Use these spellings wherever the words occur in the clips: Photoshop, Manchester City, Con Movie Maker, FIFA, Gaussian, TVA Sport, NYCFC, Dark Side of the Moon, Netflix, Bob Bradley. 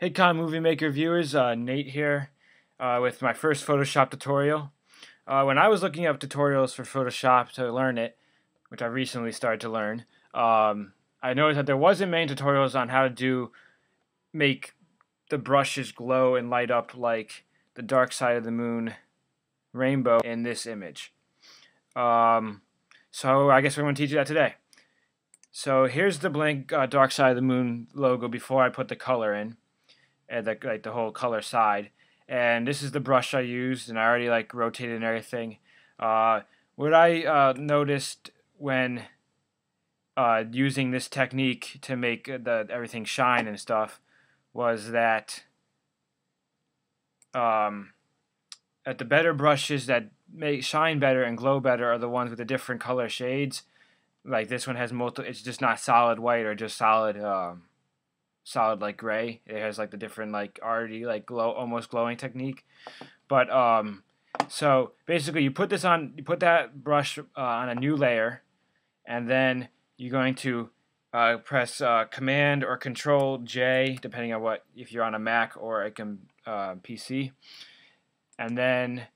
Hey Con Movie Maker viewers, Nate here with my first Photoshop tutorial. When I was looking up tutorials for Photoshop to learn it, which I recently started to learn, I noticed that there wasn't many tutorials on how to make the brushes glow and light up like the Dark Side of the Moon rainbow in this image. So I guess we're going to teach you that today. So here's the blank Dark Side of the Moon logo before I put the color in. Like the whole color side, and this is the brush I used, and I already like rotated and everything. What I noticed when using this technique to make everything shine and stuff was that the better brushes that shine better and glow better are the ones with the different color shades. Like this one has multiple; it's just not solid white or just solid. Solid like gray. It has like the different like already like almost glowing technique. But so basically you put this on, you put that brush on a new layer, and then you're going to press Command or Control J, depending on if you're on a Mac or a PC. And then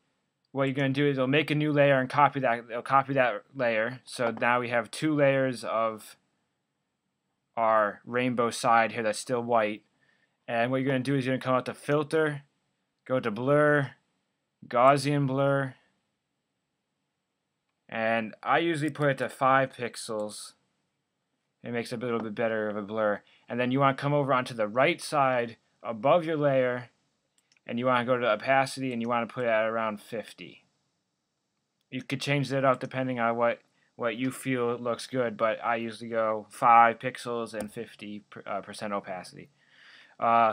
what you're going to do is it'll make a new layer and copy that. It'll copy that layer. So now we have two layers of our rainbow side here that's still white, and what you're going to do is you're going to come out to Filter, go to Blur, Gaussian Blur, and I usually put it to 5 pixels. It makes a little bit better of a blur. And then you want to come over onto the right side above your layer, and you want to go to opacity, and you want to put it at around 50. You could change that up depending on what you feel looks good, but I usually go 5 pixels and 50% opacity. And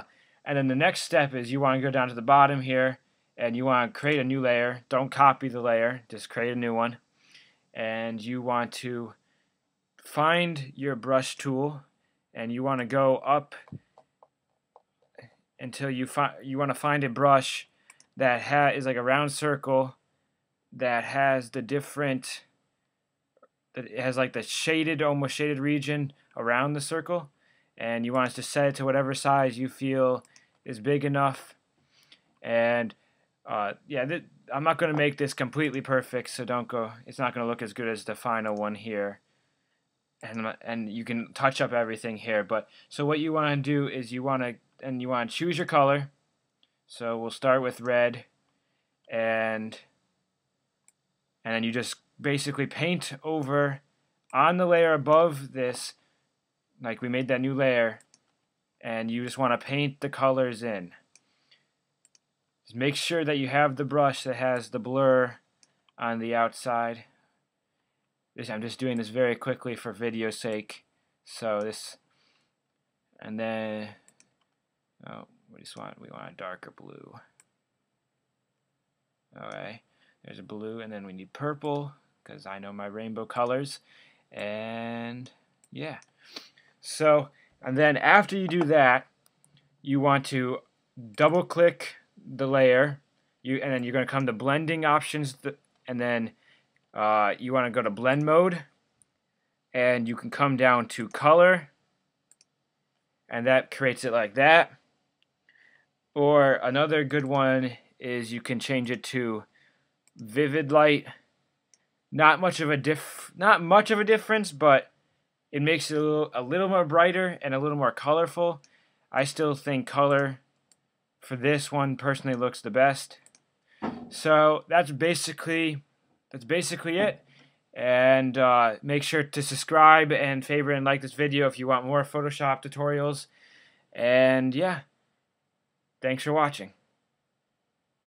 then the next step is you want to go down to the bottom here, and you want to create a new layer. Don't copy the layer, just create a new one. And you want to find your brush tool, and you want to go up until you want to find a brush that is like a round circle that has the different... It has like the shaded, almost shaded region around the circle, and you want us to set it to whatever size you feel is big enough. And yeah, I'm not going to make this completely perfect, so don't go. It's not going to look as good as the final one here, and you can touch up everything here. But so what you want to do is you want to choose your color. So we'll start with red, and then you just basically paint over on the layer above this, like we made that new layer, and you just want to paint the colors in. Just make sure that you have the brush that has the blur on the outside. I'm just doing this very quickly for video's sake. So this, and then we want a darker blue. Alright, there's a blue, and then we need purple, because I know my rainbow colors. And yeah, so, and then after you do that, you want to double click the layer, and then you're going to come to blending options, and then you want to go to blend mode, and you can come down to color, and that creates it like that. Or another good one is you can change it to vivid light. Not much of a difference, but it makes it a little more brighter and a little more colorful. I still think color for this one personally looks the best. So that's basically it. And make sure to subscribe and favorite and like this video if you want more Photoshop tutorials. And yeah, thanks for watching.